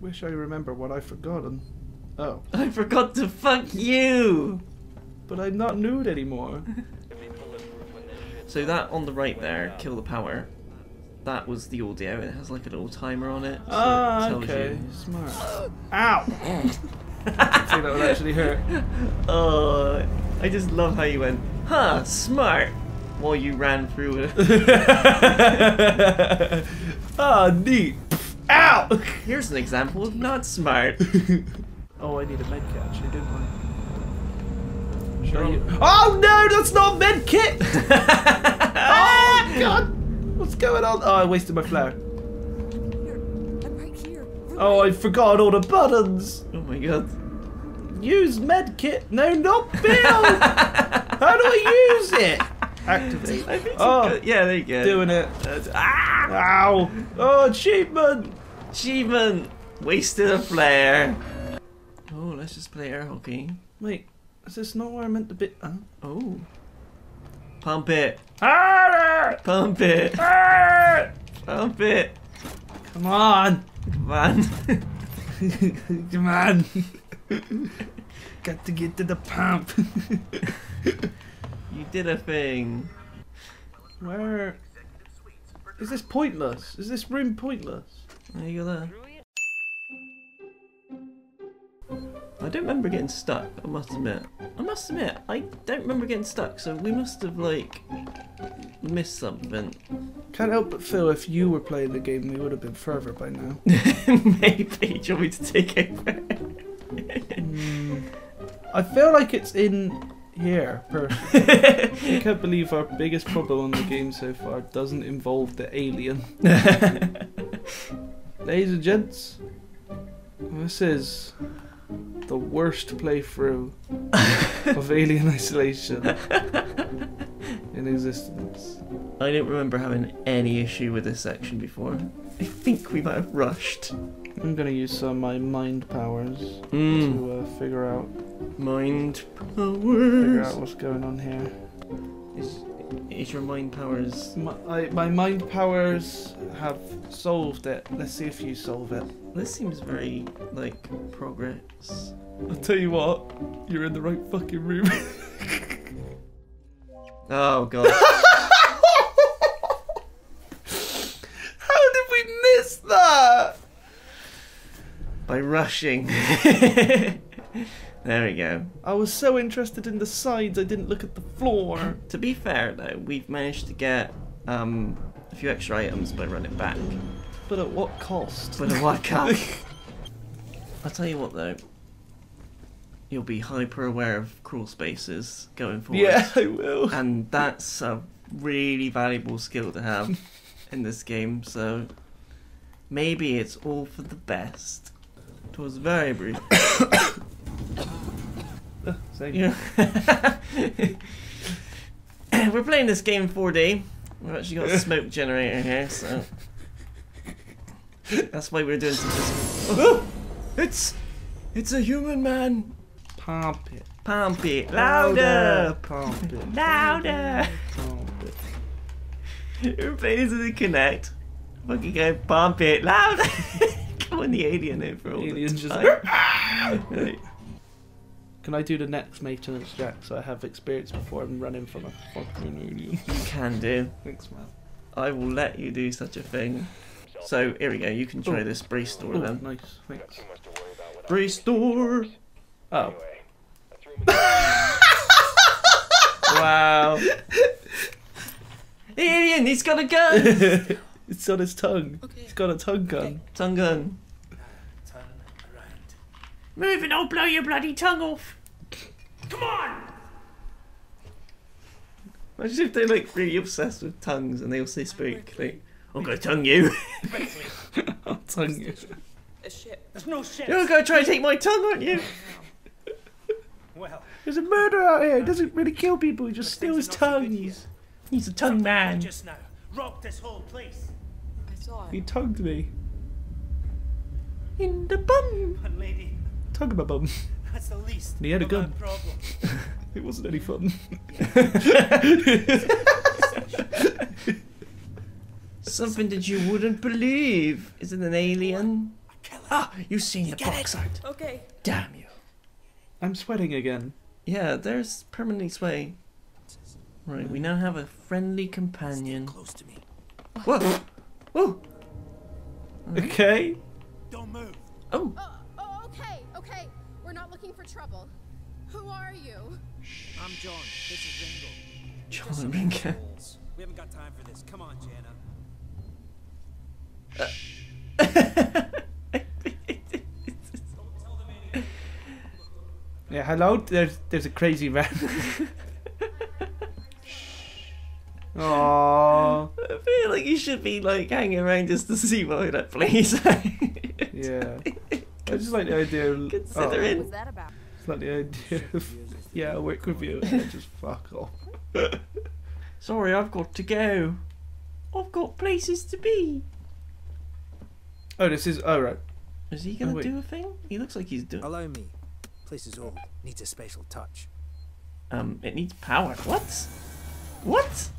wish I remember what I've forgotten. Oh. I forgot to fuck you! But I'm not nude anymore. So that on the right there, kill the power. That was the audio. It has like a little timer on it. So it tells you. Smart. Ow! I think that would actually hurt. Oh, I just love how you went, huh, smart, while you ran through it. Oh, neat. Ow! Here's an example of not smart. Oh, I need a medkit actually, didn't I? Sure. Oh no, that's not medkit! Oh god! What's going on? Oh, I wasted my flower. I'm right here. Oh, I forgot all the buttons. Oh my god. Use medkit. No, not build. How do I use it? Activate. I think yeah, there you go. Doing it. Ah! Ow! Oh, achievement! Achievement! Wasted a flare. Oh, let's just play air hockey. Wait, is this not where I meant to be? Huh? Oh. Pump it. Pump it. Pump it. Come on. Come on. Come on. Got to get to the pump. You did a thing. Where? Is this pointless? Is this room pointless? There you go there. I don't remember getting stuck, I must admit. I don't remember getting stuck, so we must have, like, missed something. Can't help but feel if you were playing the game, we would have been further by now. Maybe. Do you want me to take over? I feel like it's in here, personally. I can't believe our biggest problem on the game so far doesn't involve the alien. Ladies and gents, this is the worst playthrough of Alien Isolation in existence. I don't remember having any issue with this section before. I think we might have rushed. I'm gonna use some of my mind powers to figure out... Mind powers? Figure out what's going on here. Is your mind powers... My mind powers have solved it. Let's see if you solve it. This seems very, like, progress. I'll tell you what, you're in the right fucking room. Oh, God. How did we miss that? By rushing. There we go. I was so interested in the sides, I didn't look at the floor. To be fair, though, we've managed to get a few extra items by running back. But at what cost? But at what cost? I'll tell you what, though. You'll be hyper aware of crawl spaces going forward. Yeah, I will. And that's a really valuable skill to have in this game, so maybe it's all for the best. It was very brief. You know, we're playing this game in 4D. We've actually got a smoke generator here, so that's why we're doing some. Oh, it's a human man. Pump it, pump it, louder, pump it, louder. Pump it. We're playing to the Kinect. Fucking go, pump it, louder. Come on, the alien in for all the time. Just like, can I do the next maintenance jack so I have experience before I'm running from a fucking alien? You can do. Thanks, man. I will let you do such a thing. So, here we go, you can try this brace door then. Nice, thanks. Brace door! Oh. Wow. Alien, he's got a gun! It's on his tongue. Okay. He's got a tongue gun. Okay. Tongue gun. Move and I'll blow your bloody tongue off. Come on! Imagine if they're like really obsessed with tongues and they also speak like, I'm gonna tongue you. I'll tongue you. There's no shit. You're gonna try and take my tongue, aren't you? Well, there's a murderer out here. He doesn't really kill people, he just steals tongues. He's a tongue man. Just now rocked this whole place. I saw him. He tongued me. In the bum. And lady. Tongue my bum. That's the least. And he had a gun. It wasn't any fun. Something that you wouldn't believe. Is it an alien? Ah, you seen the box art. Okay. Damn you. I'm sweating again. Yeah, there's permanently sway. Right, we now have a friendly companion. Stay close to me. Whoa! Whoa! Right. Okay. Don't move. Oh. Okay, okay. We're not looking for trouble. Who are you? I'm John. This is Ringo. John Ringo. We haven't got time for this. Come on, Jana. Yeah, hello? There's a crazy rat. Aww. I feel like you should be like hanging around just to see why that plays. Yeah. I just like the idea of considering. Oh, just like the idea of yeah, I'll work with you and just fuck off. Sorry, I've got to go. I've got places to be. Oh, this is right. Is he gonna do a thing? He looks like he's doing. Allow me. Place is old. Needs a special touch. It needs power. What? What?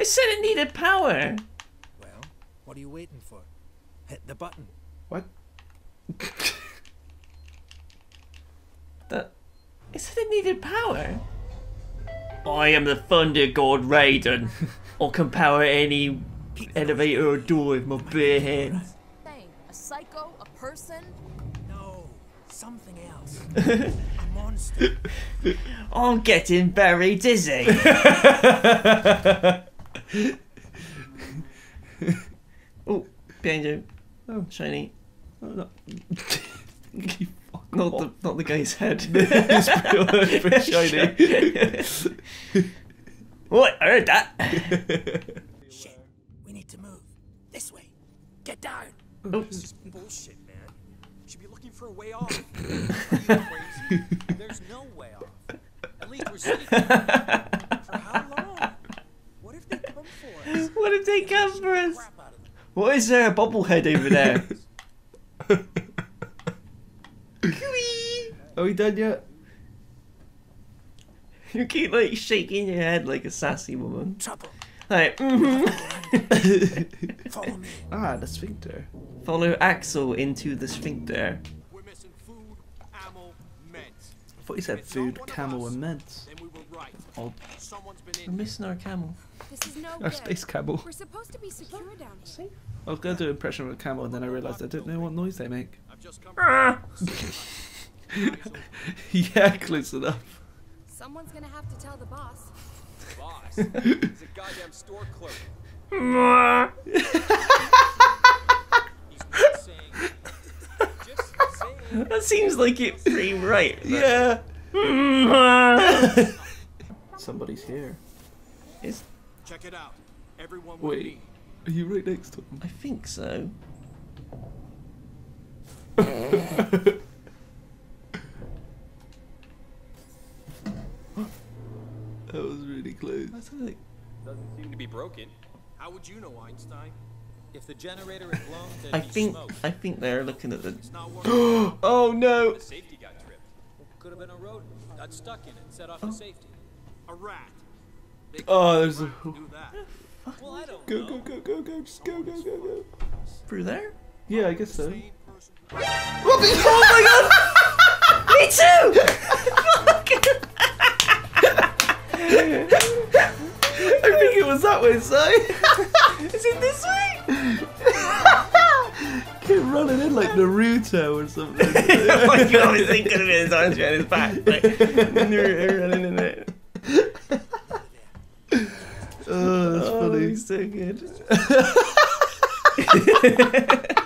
I said it needed power. Well, what are you waiting for? Hit the button. What? I said it needed power. I am the thunder god Raiden. I can power any elevator or door with my bare hands. A psycho, a person? No, something else. A monster. I'm getting very dizzy. Oh, behind you. Oh, shiny. Oh, no. Not the guy's head. It's pretty shiny. What? I heard that. Shit. We need to move. This way. Get down. This is bullshit, man. You should be looking for a way off. Crazy? There's no way off. At least we're sitting here. For how long? What if they come for us? What if they come for us? What is there a bobblehead over there? Are we done yet? You keep like shaking your head like a sassy woman. Trouble. Like, Follow me. Ah, the sphincter. Follow Axel into the sphincter. We're missing food, ammo, meds. I thought you said food, camel, and meds. We right. Oh. We're missing our camel. This is no our good. Space camel. We're supposed to be secure down here. I was gonna do an impression of a camel, and then I realized I didn't know what noise they make. I've just come yeah, close enough. Someone's gonna have to tell the boss. Boss? He's a goddamn store clerk. That seems like it seemed right. Yeah. Somebody's here. Is check it out. Everyone will wait. Are you right next to him? I think so. That was really close. Doesn't seem to be broken. How would you know, Einstein? If the generator is blown, then I think they're looking at the. Oh no! The safety got tripped. Could have been a rodent. Got stuck in it. Set off the safety. A rat. Oh, there's a. Well, I don't know. Go! Just go! Through there? Yeah, I guess so. Oh my god! Me too! Fuck! I think it was that way, Si. Is it this way? Keep running in like Naruto or something. Oh my god, I was thinking of it, his arms behind his back. Like, Naruto running in it. Oh, that's funny. He's so good.